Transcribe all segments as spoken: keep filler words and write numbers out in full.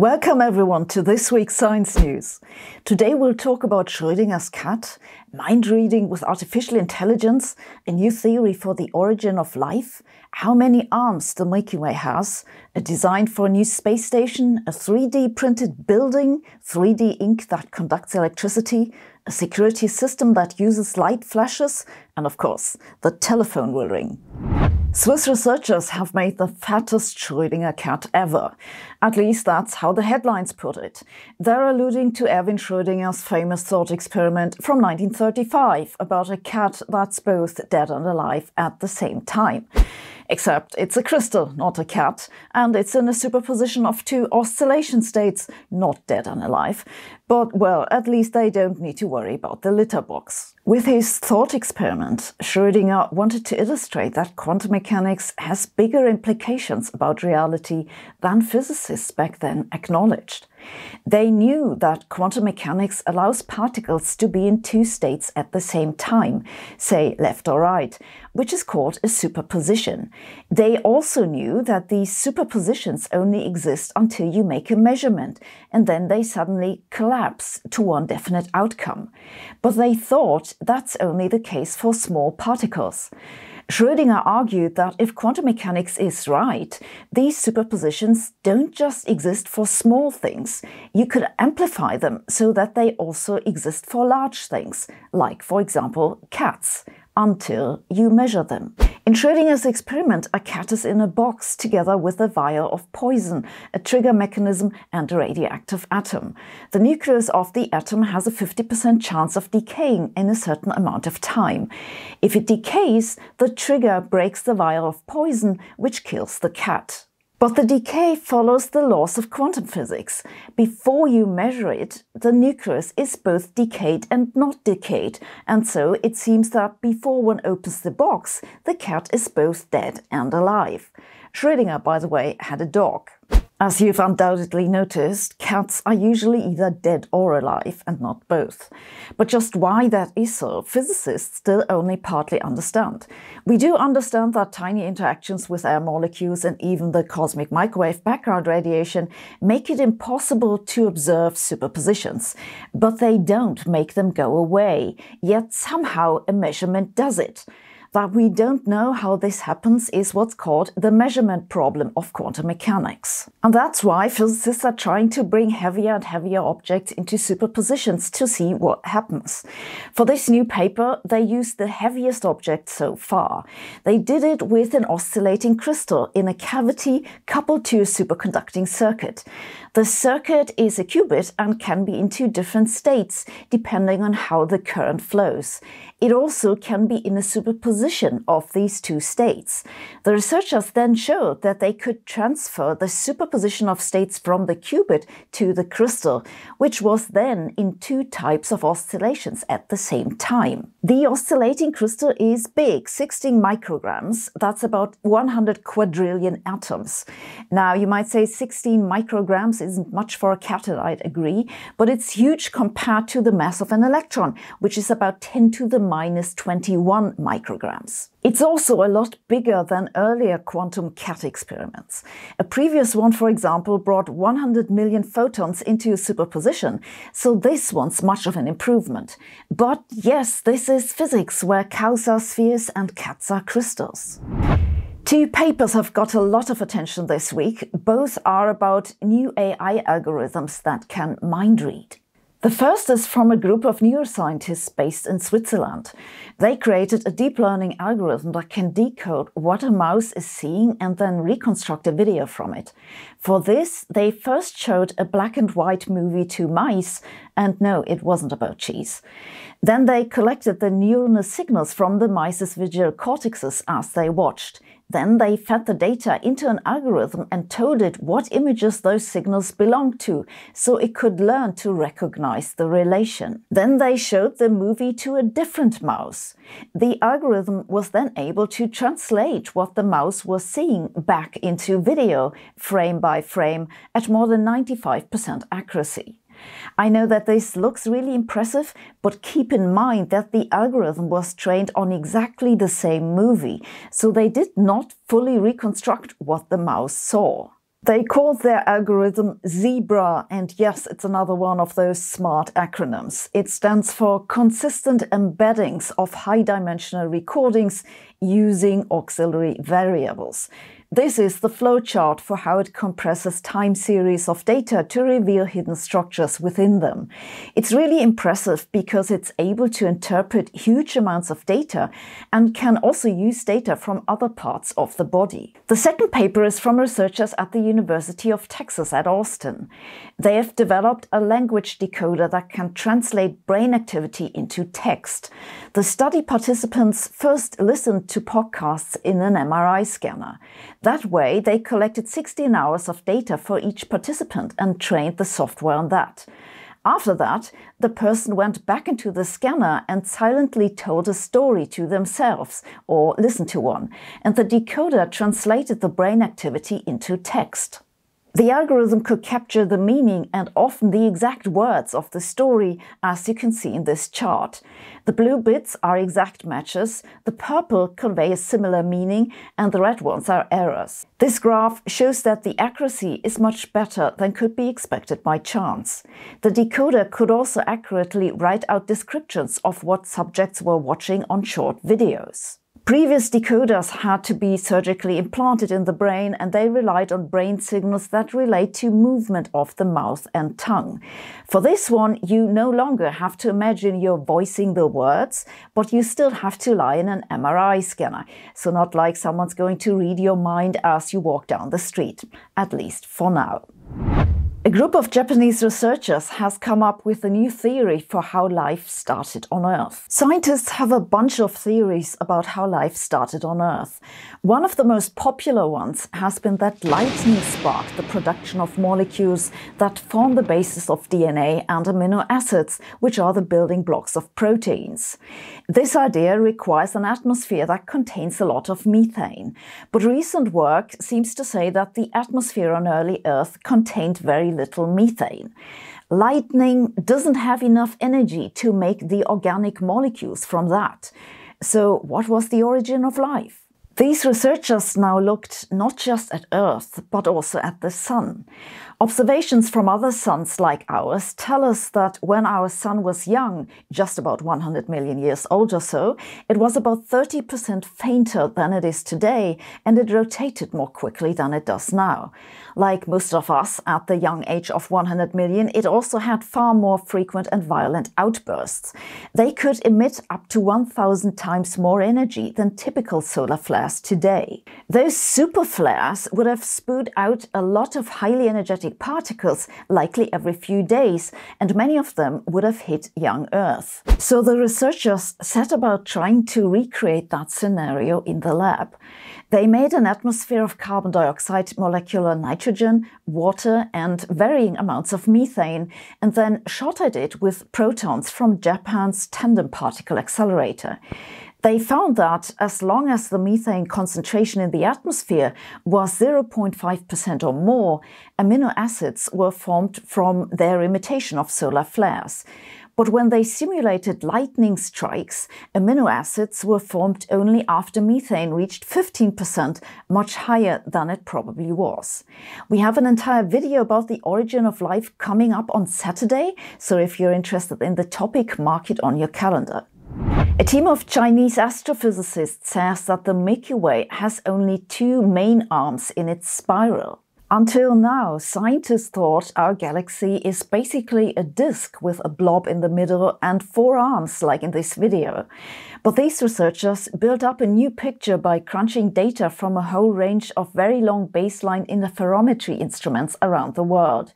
Welcome everyone to this week's Science News. Today we'll talk about Schrödinger's cat, mind reading with artificial intelligence, a new theory for the origin of life, how many arms the Milky Way has, a design for a new space station, a three D printed building, three D ink that conducts electricity, a security system that uses light flashes, and of course, the telephone will ring. Swiss researchers have made the fattest Schrödinger cat ever. At least that's how the headlines put it. They're alluding to Erwin Schrödinger's famous thought experiment from nineteen thirty-five about a cat that's both dead and alive at the same time. Except it's a crystal, not a cat, and it's in a superposition of two oscillation states, not dead and alive. But, well, at least they don't need to worry about the litter box. With his thought experiment, Schrödinger wanted to illustrate that quantum mechanics has bigger implications about reality than physicists back then acknowledged. They knew that quantum mechanics allows particles to be in two states at the same time, say left or right, which is called a superposition. They also knew that these superpositions only exist until you make a measurement, and then they suddenly collapse to one definite outcome. But they thought that's only the case for small particles. Schrödinger argued that if quantum mechanics is right, these superpositions don't just exist for small things. You could amplify them so that they also exist for large things, like, for example, cats, until you measure them. In Schrödinger's experiment, a cat is in a box together with a vial of poison, a trigger mechanism, and a radioactive atom. The nucleus of the atom has a fifty percent chance of decaying in a certain amount of time. If it decays, the trigger breaks the vial of poison, which kills the cat. But the decay follows the laws of quantum physics. Before you measure it, the nucleus is both decayed and not decayed, and so it seems that before one opens the box, the cat is both dead and alive. Schrödinger, by the way, had a dog. As you've undoubtedly noticed, cats are usually either dead or alive, and not both. But just why that is so, physicists still only partly understand. We do understand that tiny interactions with air molecules and even the cosmic microwave background radiation make it impossible to observe superpositions. But they don't make them go away, yet somehow a measurement does it. That we don't know how this happens is what's called the measurement problem of quantum mechanics. And that's why physicists are trying to bring heavier and heavier objects into superpositions to see what happens. For this new paper, they used the heaviest object so far. They did it with an oscillating crystal in a cavity coupled to a superconducting circuit. The circuit is a qubit and can be in two different states, depending on how the current flows. It also can be in a superposition of these two states. The researchers then showed that they could transfer the superposition of states from the qubit to the crystal, which was then in two types of oscillations at the same time. The oscillating crystal is big, sixteen micrograms, that's about one hundred quadrillion atoms. Now, you might say sixteen micrograms isn't much for a cat, and I'd agree, but it's huge compared to the mass of an electron, which is about ten to the minus twenty-one micrograms. It's also a lot bigger than earlier quantum cat experiments. A previous one, for example, brought one hundred million photons into a superposition, so this one's much of an improvement. But yes, this is physics, where cows are spheres and cats are crystals. Two papers have got a lot of attention this week. Both are about new A I algorithms that can mind read. The first is from a group of neuroscientists based in Switzerland. They created a deep learning algorithm that can decode what a mouse is seeing and then reconstruct a video from it. For this, they first showed a black and white movie to mice, and no, it wasn't about cheese. Then they collected the neuronal signals from the mice's visual cortices as they watched. Then they fed the data into an algorithm and told it what images those signals belonged to, so it could learn to recognize the relation. Then they showed the movie to a different mouse. The algorithm was then able to translate what the mouse was seeing back into video, frame by frame, at more than ninety-five percent accuracy. I know that this looks really impressive, but keep in mind that the algorithm was trained on exactly the same movie, so they did not fully reconstruct what the mouse saw. They call their algorithm Zebra, and yes, it's another one of those smart acronyms. It stands for Consistent Embeddings of High-Dimensional Recordings Using Auxiliary Variables. This is the flowchart for how it compresses time series of data to reveal hidden structures within them. It's really impressive because it's able to interpret huge amounts of data and can also use data from other parts of the body. The second paper is from researchers at the University of Texas at Austin. They have developed a language decoder that can translate brain activity into text. The study participants first listened to podcasts in an M R I scanner. That way, they collected sixteen hours of data for each participant and trained the software on that. After that, the person went back into the scanner and silently told a story to themselves, or listened to one, and the decoder translated the brain activity into text. The algorithm could capture the meaning and often the exact words of the story, as you can see in this chart. The blue bits are exact matches, the purple convey a similar meaning, and the red ones are errors. This graph shows that the accuracy is much better than could be expected by chance. The decoder could also accurately write out descriptions of what subjects were watching on short videos. Previous decoders had to be surgically implanted in the brain, and they relied on brain signals that relate to movement of the mouth and tongue. For this one, you no longer have to imagine you're voicing the words, but you still have to lie in an M R I scanner. So not like someone's going to read your mind as you walk down the street, at least for now. A group of Japanese researchers has come up with a new theory for how life started on Earth. Scientists have a bunch of theories about how life started on Earth. One of the most popular ones has been that lightning sparked the production of molecules that form the basis of D N A and amino acids, which are the building blocks of proteins. This idea requires an atmosphere that contains a lot of methane, but recent work seems to say that the atmosphere on early Earth contained very little methane. Lightning doesn't have enough energy to make the organic molecules from that. So what was the origin of life? These researchers now looked not just at Earth, but also at the Sun. Observations from other suns like ours tell us that when our Sun was young, just about one hundred million years old or so, it was about thirty percent fainter than it is today, and it rotated more quickly than it does now. Like most of us, at the young age of one hundred million, it also had far more frequent and violent outbursts. They could emit up to one thousand times more energy than typical solar flares today. Those super flares would have spewed out a lot of highly energetic particles, likely every few days, and many of them would have hit young Earth. So the researchers set about trying to recreate that scenario in the lab. They made an atmosphere of carbon dioxide, molecular nitrogen, water, and varying amounts of methane, and then shotted it with protons from Japan's tandem particle accelerator. They found that as long as the methane concentration in the atmosphere was zero point five percent or more, amino acids were formed from their imitation of solar flares. But when they simulated lightning strikes, amino acids were formed only after methane reached fifteen percent, much higher than it probably was. We have an entire video about the origin of life coming up on Saturday, so if you're interested in the topic, mark it on your calendar. A team of Chinese astrophysicists says that the Milky Way has only two main arms in its spiral. Until now, scientists thought our galaxy is basically a disk with a blob in the middle and four arms, like in this video. But these researchers built up a new picture by crunching data from a whole range of very long baseline interferometry instruments around the world.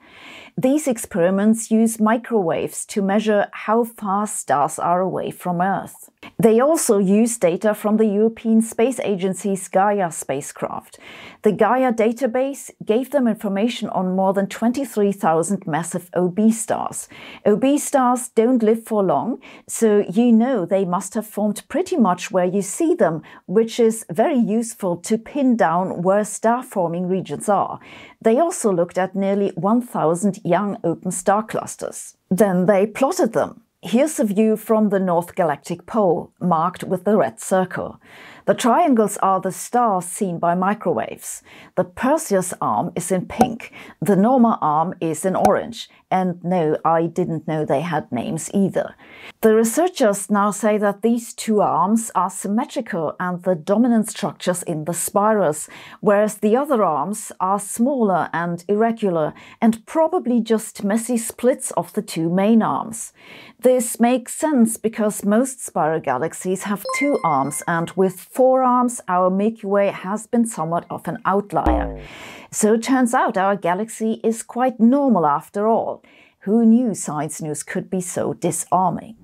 These experiments use microwaves to measure how far stars are away from Earth. They also use data from the European Space Agency's Gaia spacecraft. The Gaia database gave them information on more than twenty-three thousand massive O B stars. O B stars don't live for long, so you know they must have formed pretty much where you see them, which is very useful to pin down where star-forming regions are. They also looked at nearly one thousand young open star clusters. Then they plotted them. Here's a view from the North Galactic Pole, marked with the red circle. The triangles are the stars seen by microwaves. The Perseus arm is in pink, the Norma arm is in orange, and no, I didn't know they had names either. The researchers now say that these two arms are symmetrical and the dominant structures in the spirals, whereas the other arms are smaller and irregular and probably just messy splits of the two main arms. This makes sense because most spiral galaxies have two arms, and with four arms our Milky Way has been somewhat of an outlier. So it turns out our galaxy is quite normal after all. Who knew science news could be so disarming?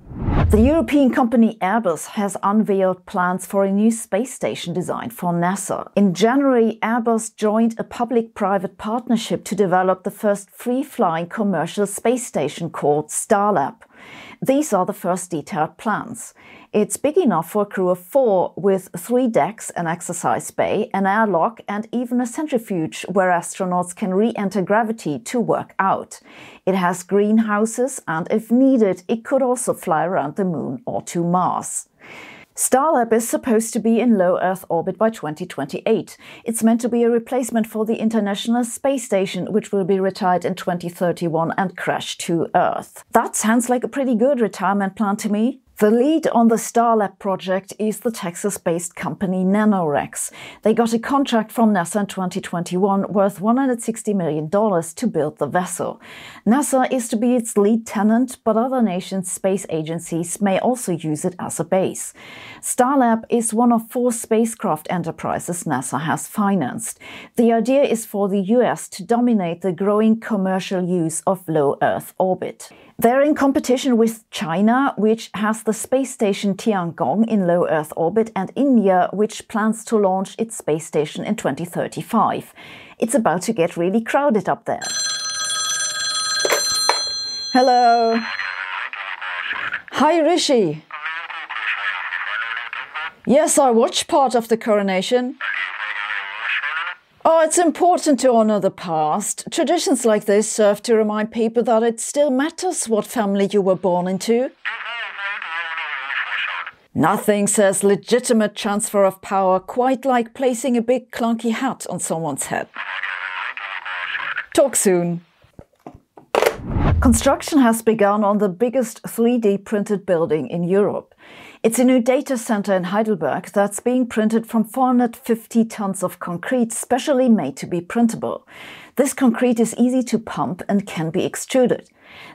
The European company Airbus has unveiled plans for a new space station design for NASA. In January, Airbus joined a public-private partnership to develop the first free-flying commercial space station called Starlab. These are the first detailed plans. It's big enough for a crew of four, with three decks, an exercise bay, an airlock, and even a centrifuge where astronauts can re-enter gravity to work out. It has greenhouses, and if needed, it could also fly around the Moon or to Mars. Starlab is supposed to be in low Earth orbit by twenty twenty-eight. It's meant to be a replacement for the International Space Station, which will be retired in twenty thirty-one and crash to Earth. That sounds like a pretty good retirement plan to me. The lead on the Starlab project is the Texas-based company NanoRacks. They got a contract from NASA in twenty twenty-one worth one hundred sixty million dollars to build the vessel. NASA is to be its lead tenant, but other nations' space agencies may also use it as a base. Starlab is one of four spacecraft enterprises NASA has financed. The idea is for the U S to dominate the growing commercial use of low Earth orbit. They're in competition with China, which has the space station Tiangong in low Earth orbit, and India, which plans to launch its space station in twenty thirty-five. It's about to get really crowded up there. Hello. Hi, Rishi. Yes, I watched part of the coronation. Oh, it's important to honor the past. Traditions like this serve to remind people that it still matters what family you were born into. Nothing says legitimate transfer of power quite like placing a big clunky hat on someone's head. Talk soon. Construction has begun on the biggest three D printed building in Europe. It's a new data center in Heidelberg that's being printed from four hundred fifty tons of concrete specially made to be printable. This concrete is easy to pump and can be extruded.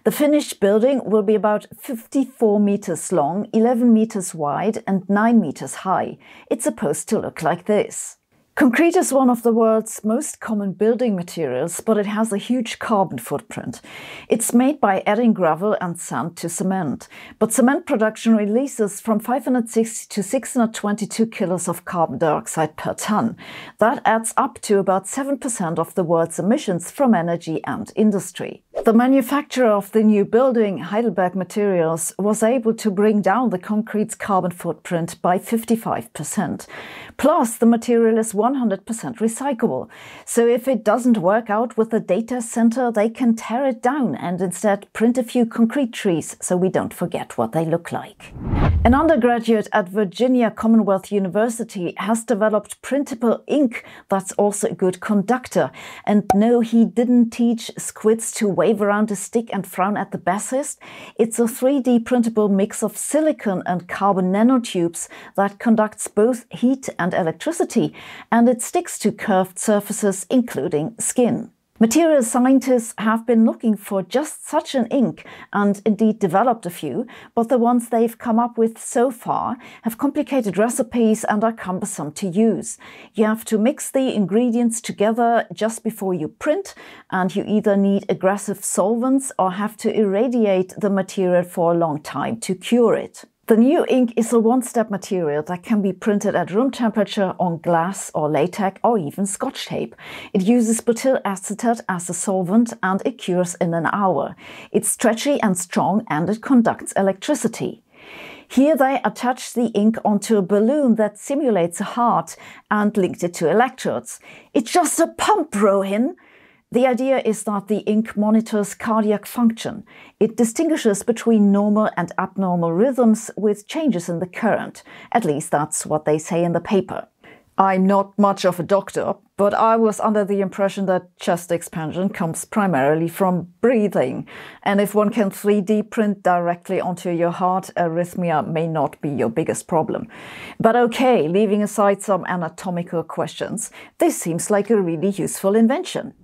The finished building will be about fifty-four meters long, eleven meters wide, and nine meters high. It's supposed to look like this. Concrete is one of the world's most common building materials, but it has a huge carbon footprint. It's made by adding gravel and sand to cement. But cement production releases from five hundred sixty to six hundred twenty-two kilos of carbon dioxide per ton. That adds up to about seven percent of the world's emissions from energy and industry. The manufacturer of the new building, Heidelberg Materials, was able to bring down the concrete's carbon footprint by fifty-five percent. Plus, the material is one hundred percent recyclable. So if it doesn't work out with the data center, they can tear it down and instead print a few concrete trees so we don't forget what they look like. An undergraduate at Virginia Commonwealth University has developed printable ink that's also a good conductor. And no, he didn't teach squids to wave around a stick and frown at the bassist. It's a three D printable mix of silicon and carbon nanotubes that conducts both heat and electricity, and it sticks to curved surfaces, including skin. Material scientists have been looking for just such an ink, and indeed developed a few, but the ones they've come up with so far have complicated recipes and are cumbersome to use. You have to mix the ingredients together just before you print, and you either need aggressive solvents or have to irradiate the material for a long time to cure it. The new ink is a one-step material that can be printed at room temperature on glass or latex or even Scotch tape. It uses butyl acetate as a solvent, and it cures in an hour. It's stretchy and strong, and it conducts electricity. Here they attach the ink onto a balloon that simulates a heart and linked it to electrodes. It's just a pump, Rohin! The idea is that the ink monitors cardiac function. It distinguishes between normal and abnormal rhythms with changes in the current. At least that's what they say in the paper. I'm not much of a doctor, but I was under the impression that chest expansion comes primarily from breathing. And if one can three D print directly onto your heart, arrhythmia may not be your biggest problem. But okay, leaving aside some anatomical questions, this seems like a really useful invention.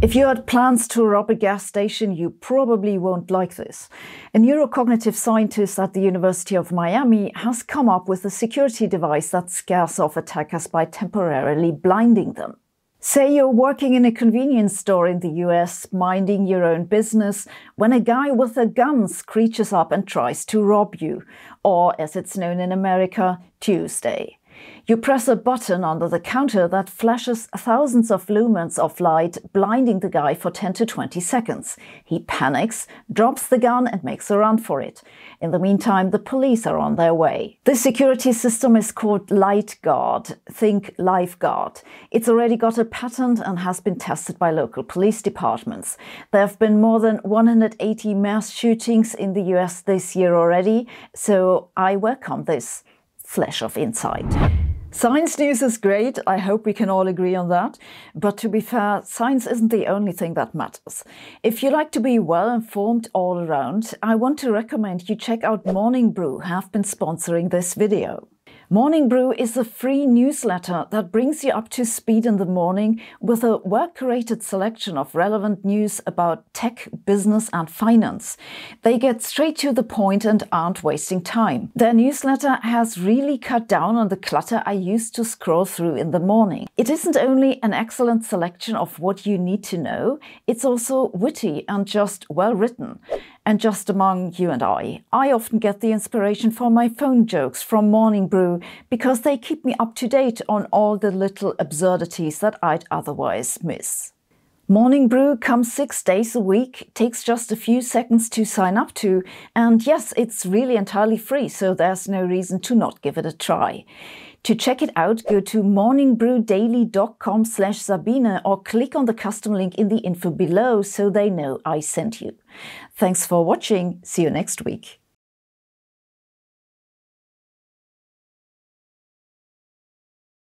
If you had plans to rob a gas station, you probably won't like this. A neurocognitive scientist at the University of Miami has come up with a security device that scares off attackers by temporarily blinding them. Say you're working in a convenience store in the U S, minding your own business, when a guy with a gun screeches up and tries to rob you, or as it's known in America, Tuesday. You press a button under the counter that flashes thousands of lumens of light, blinding the guy for ten to twenty seconds. He panics, drops the gun and makes a run for it. In the meantime, the police are on their way. This security system is called Light Guard. Think lifeguard. It's already got a patent and has been tested by local police departments. There have been more than one hundred eighty mass shootings in the U S this year already, so I welcome this flash of insight. Science news is great, I hope we can all agree on that. But to be fair, science isn't the only thing that matters. If you like to be well informed all around, I want to recommend you check out Morning Brew, who have been sponsoring this video. Morning Brew is a free newsletter that brings you up to speed in the morning with a well-curated selection of relevant news about tech, business and finance. They get straight to the point and aren't wasting time. Their newsletter has really cut down on the clutter I used to scroll through in the morning. It isn't only an excellent selection of what you need to know, it's also witty and just well-written. And just among you and I, I often get the inspiration for my phone jokes from Morning Brew because they keep me up to date on all the little absurdities that I'd otherwise miss. Morning Brew comes six days a week, takes just a few seconds to sign up to, and yes, it's really entirely free, so there's no reason to not give it a try. To check it out, go to morning brew daily dot com slash Sabine or click on the custom link in the info below so they know I sent you. Thanks for watching. See you next week.